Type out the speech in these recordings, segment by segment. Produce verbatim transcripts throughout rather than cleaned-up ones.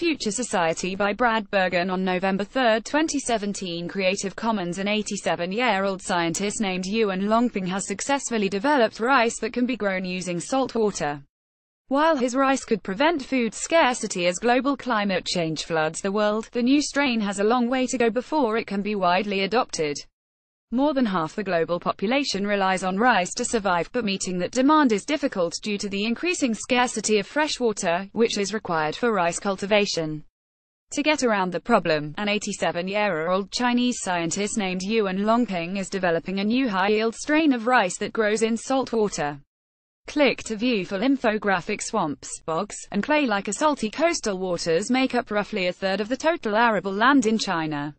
Future Society by Brad Bergan on November third, twenty seventeen. Creative Commons. An eighty-seven-year-old scientist named Yuan Longping has successfully developed rice that can be grown using salt water. While his rice could prevent food scarcity as global climate change floods the world, the new strain has a long way to go before it can be widely adopted. More than half the global population relies on rice to survive, but meeting that demand is difficult due to the increasing scarcity of fresh water, which is required for rice cultivation. To get around the problem, an eighty-seven-year-old Chinese scientist named Yuan Longping is developing a new high-yield strain of rice that grows in salt water. Click to view full infographic. Swamps, bogs, and clay-like salty coastal waters make up roughly a third of the total arable land in China.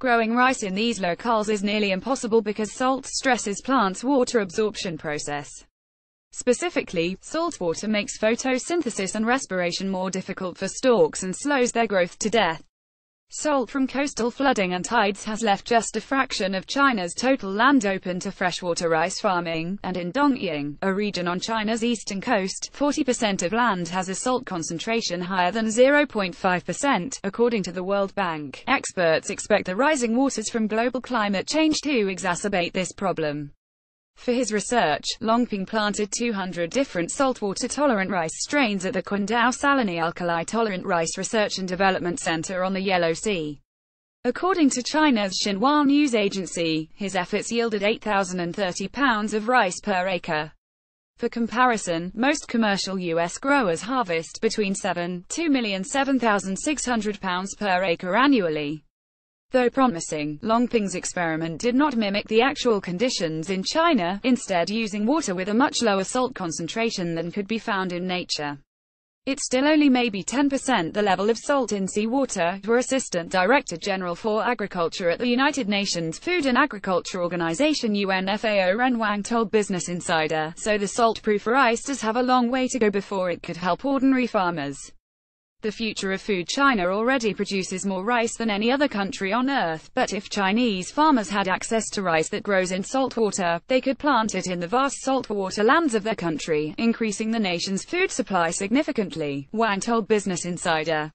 Growing rice in these locales is nearly impossible because salt stresses plants' water absorption process. Specifically, salt water makes photosynthesis and respiration more difficult for stalks and slows their growth to death. Salt from coastal flooding and tides has left just a fraction of China's total land open to freshwater rice farming, and in Dongying, a region on China's eastern coast, forty percent of land has a salt concentration higher than zero point five percent, according to the World Bank. Experts expect the rising waters from global climate change to exacerbate this problem. For his research, Longping planted two hundred different saltwater-tolerant rice strains at the Quindao Saline Alkali Tolerant Rice Research and Development Center on the Yellow Sea. According to China's Xinhua News Agency, his efforts yielded eight thousand thirty pounds of rice per acre. For comparison, most commercial U S growers harvest between seven point two million and seven thousand six hundred pounds per acre annually. Though promising, Longping's experiment did not mimic the actual conditions in China, instead using water with a much lower salt concentration than could be found in nature. It's still only maybe ten percent the level of salt in seawater, were Assistant Director General for Agriculture at the United Nations Food and Agriculture Organization U N F A O Ren Wang told Business Insider, so the salt-proof rice does have a long way to go before it could help ordinary farmers. The future of food. China already produces more rice than any other country on earth, but if Chinese farmers had access to rice that grows in salt water, they could plant it in the vast saltwater lands of their country, increasing the nation's food supply significantly, Wang told Business Insider.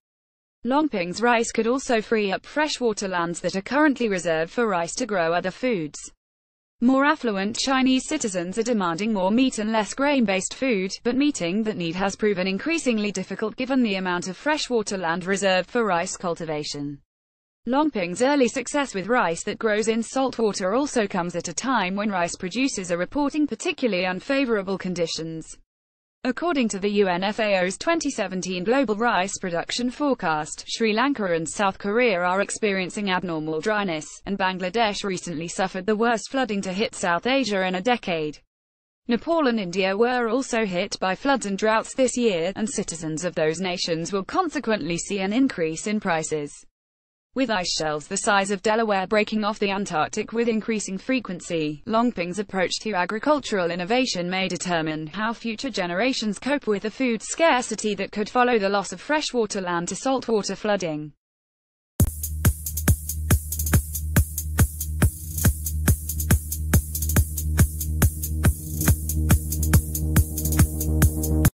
Longping's rice could also free up freshwater lands that are currently reserved for rice to grow other foods. More affluent Chinese citizens are demanding more meat and less grain-based food, but meeting that need has proven increasingly difficult given the amount of freshwater land reserved for rice cultivation. Longping's early success with rice that grows in saltwater also comes at a time when rice producers are reporting particularly unfavorable conditions. According to the U N F A O's twenty seventeen Global Rice Production Forecast, Sri Lanka and South Korea are experiencing abnormal dryness, and Bangladesh recently suffered the worst flooding to hit South Asia in a decade. Nepal and India were also hit by floods and droughts this year, and citizens of those nations will consequently see an increase in prices. With ice shelves the size of Delaware breaking off the Antarctic with increasing frequency, Longping's approach to agricultural innovation may determine how future generations cope with the food scarcity that could follow the loss of freshwater land to saltwater flooding.